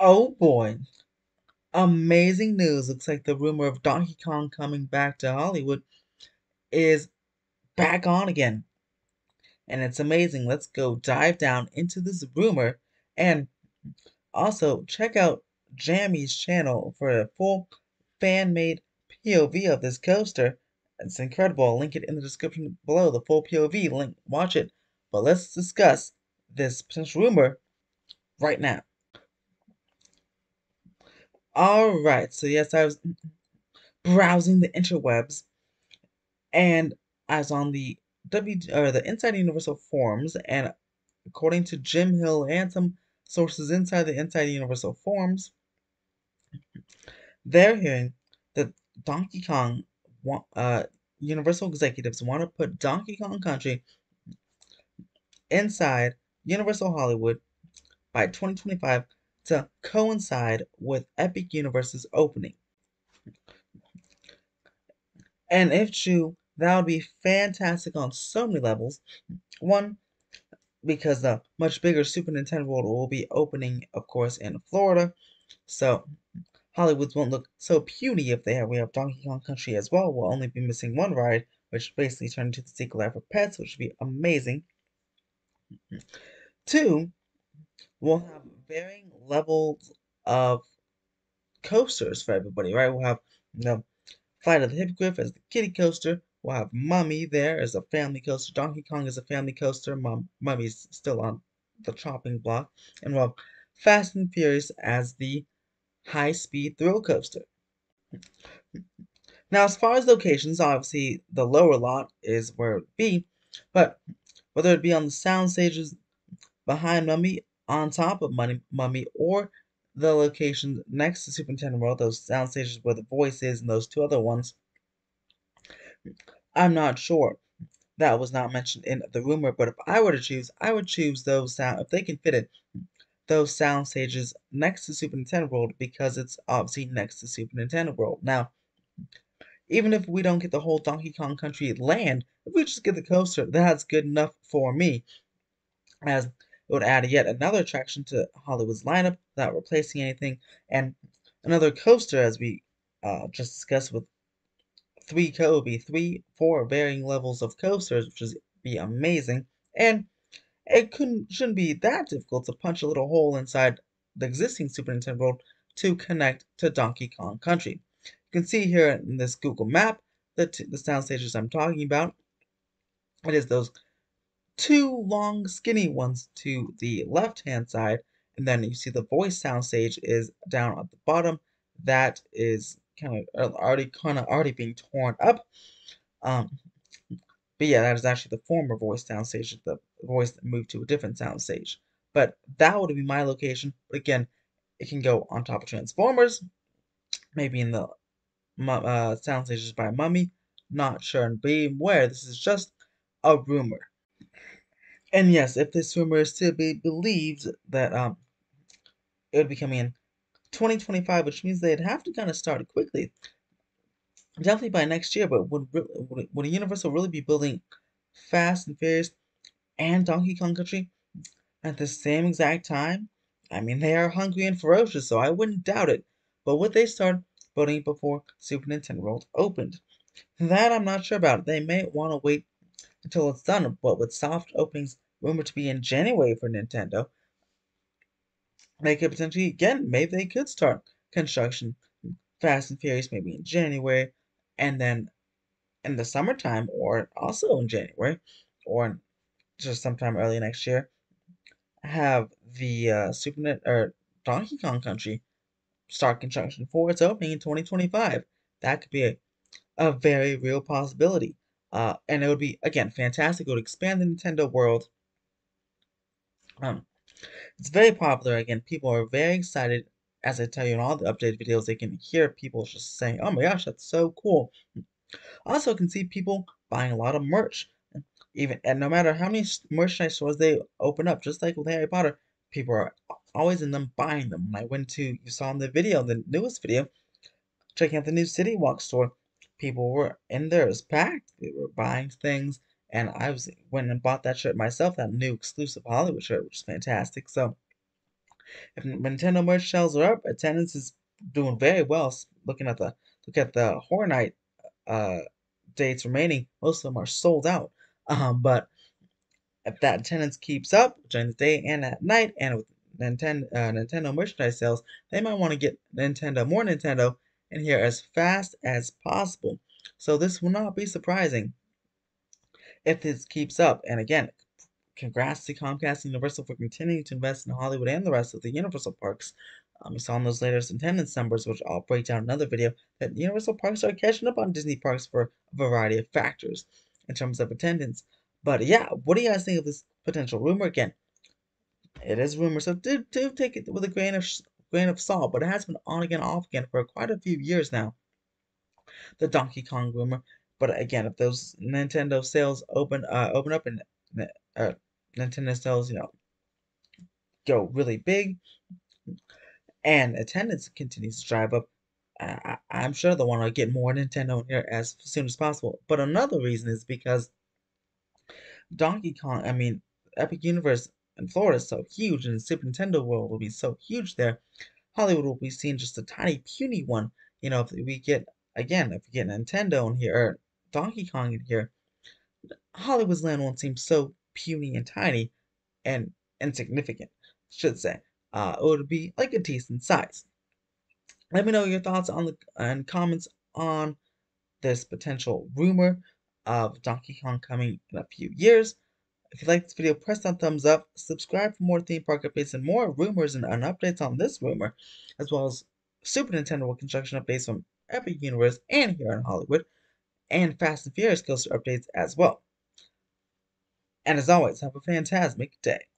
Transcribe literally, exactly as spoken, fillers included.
Oh boy. Amazing news. Looks like the rumor of Donkey Kong coming back to Hollywood is back on again. And it's amazing. Let's go dive down into this rumor and also check out Jammy's channel for a full fan-made P O V of this coaster. It's incredible. I'll link it in the description below, the full P O V link. Watch it. But let's discuss this potential rumor right now. Alright, so yes, I was browsing the interwebs and I was on the W or the Inside Universal forums, and according to Jim Hill and some sources inside the Inside Universal forums, they're hearing that Donkey Kong uh, Universal executives want to put Donkey Kong Country inside Universal Hollywood by twenty twenty-five to coincide with Epic Universe's opening. And if true, that would be fantastic on so many levels. One, because the much bigger Super Nintendo World will be opening, of course, in Florida. So Hollywoods won't look so puny if they have we have Donkey Kong Country as well. We'll only be missing one ride, which basically turned into the sequel after Pets, which would be amazing. Two, we'll have varying levels of coasters for everybody, right? We'll have you know, Flight of the Hippogriff as the kiddie coaster. We'll have Mummy there as a family coaster. Donkey Kong is a family coaster. Mum, Mummy's still on the chopping block. And we'll have Fast and Furious as the high-speed thrill coaster. Now, as far as locations, obviously the lower lot is where it would be, but whether it be on the sound stages behind Mummy, on top of Mummy, or the location next to Super Nintendo World, those sound stages where the voice is and those two other ones, I'm not sure. That was not mentioned in the rumor, but if I were to choose, I would choose those sound, if they can fit it, those sound stages next to Super Nintendo World, because it's obviously next to Super Nintendo World. Now, even if we don't get the whole Donkey Kong Country land, if we just get the coaster, that's good enough for me, as it would add yet another attraction to Hollywood's lineup without replacing anything, and another coaster, as we uh, just discussed, with three Kobe, three, four varying levels of coasters, which would be amazing. And it couldn't shouldn't be that difficult to punch a little hole inside the existing Super Nintendo World to connect to Donkey Kong Country. You can see here in this Google Map the t the sound stages I'm talking about. It is those two long skinny ones to the left hand side, and then you see the voice soundstage is down at the bottom. That is kind of already kind of already being torn up, um but yeah, that is actually the former voice soundstage, the voice that moved to a different soundstage. But that would be my location. But again, it can go on top of Transformers, maybe in the uh, sound stages by Mummy, not sure. And beware, this is just a rumor. And yes, if this rumor is to be believed, that um, it would be coming in twenty twenty-five, which means they'd have to kind of start it quickly. Definitely by next year, but would, would, would Universal really be building Fast and Furious and Donkey Kong Country at the same exact time? I mean, they are hungry and ferocious, so I wouldn't doubt it. But would they start building before Super Nintendo World opened? That I'm not sure about. They may want to wait until it's done, but with soft openings rumored to be in January for Nintendo, they could potentially, again, maybe they could start construction Fast and Furious maybe in January, and then in the summertime, or also in January, or just sometime early next year, have the uh, Super or Donkey Kong Country start construction for its opening in twenty twenty-five. That could be a, a very real possibility. Uh, and it would be, again, fantastic. It would expand the Nintendo World. Um, it's very popular. Again, people are very excited. As I tell you in all the updated videos, they can hear people just saying, oh my gosh, that's so cool. Also, can see people buying a lot of merch. Even And no matter how many merchandise stores they open up, just like with Harry Potter, people are always in them buying them. When I went to, you saw in the video, the newest video, checking out the new City Walk store, people were in there, it was packed. They were buying things, and I was went and bought that shirt myself, that new exclusive Hollywood shirt, which is fantastic. So Nintendo merch sales are up. Attendance is doing very well. Looking at the look at the Horror Night uh, dates remaining, most of them are sold out. Um, but if that attendance keeps up during the day and at night, and with Nintendo uh, Nintendo merchandise sales, they might want to get Nintendo more Nintendo in here as fast as possible. So this will not be surprising if this keeps up. And again, congrats to Comcast and Universal for continuing to invest in Hollywood and the rest of the Universal parks. Um, we saw in those latest attendance numbers, which I'll break down in another video, that Universal parks are catching up on Disney parks for a variety of factors in terms of attendance. But yeah, what do you guys think of this potential rumor? Again, it is rumor, so do, do take it with a grain of grain of salt, but it has been on again, off again for quite a few years now, the Donkey Kong rumor. But again, if those Nintendo sales open uh, open up and uh, Nintendo sales, you know, go really big, and attendance continues to drive up, I I'm sure they'll want to get more Nintendo in here as soon as possible. But another reason is because Donkey Kong, I mean, Epic Universe in Florida is so huge, and Super Nintendo World will be so huge there. Hollywood will be seeing just a tiny, puny one. You know, if we get, again, if we get Nintendo in here, or Donkey Kong in here, Hollywood's land won't seem so puny and tiny and insignificant, I should say. Uh, it would be like a decent size. Let me know your thoughts on the and comments on this potential rumor of Donkey Kong coming in a few years. If you like this video, press that thumbs up, subscribe for more theme park updates and more rumors and, and updates on this rumor, as well as Super Nintendo World construction updates from Epic Universe and here in Hollywood, and Fast and Furious coaster updates as well. And as always, have a fantastic day.